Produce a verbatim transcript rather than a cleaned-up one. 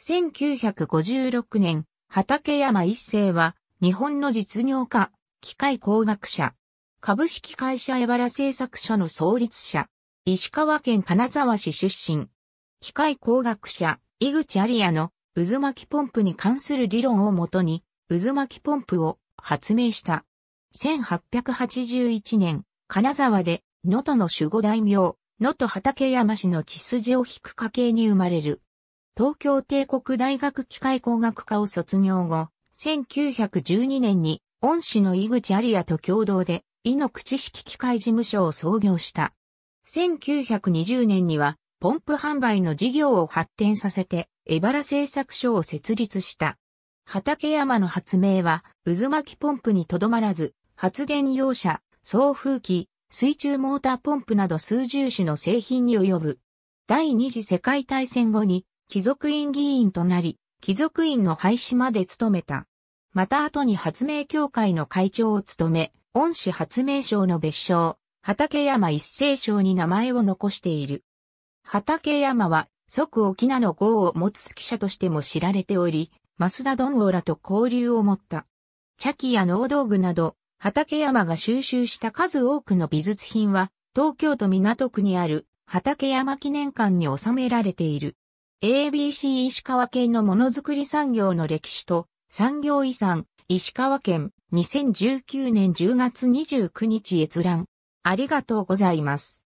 せんきゅうひゃくごじゅうろくねん、畠山一生は、日本の実業家、機械工学者、株式会社荏原製作所の創立者、石川県金沢市出身、機械工学者、井口有也の渦巻きポンプに関する理論をもとに、渦巻きポンプを発明した。せんはっぴゃくはちじゅういちねん、金沢で、能登の守護大名、能登畠山氏の血筋を引く家系に生まれる。東京帝国大学機械工学科を卒業後、せんきゅうひゃくじゅうにねんに恩師の井口有也と共同で、井の口式機械事務所を創業した。せんきゅうひゃくにじゅうねんには、ポンプ販売の事業を発展させて、荏原製作所を設立した。畠山の発明は、渦巻きポンプにとどまらず、発電用車、送風機、水中モーターポンプなど数十種の製品に及ぶ。第二次世界大戦後に、貴族院議員となり、貴族院の廃止まで務めた。また後に発明協会の会長を務め、恩師発明賞の別称、畠山一生賞に名前を残している。畠山は、即翁の号を持つ記者としても知られており、増田鈍郎らと交流を持った。茶器や農道具など、畠山が収集した数多くの美術品は、東京都港区にある畠山記念館に収められている。エービーシー 石川県のものづくり産業の歴史と産業遺産石川県にせんじゅうきゅうねんじゅうがつにじゅうくにち閲覧。ありがとうございます。